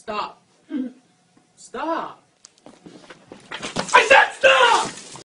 Stop. Stop.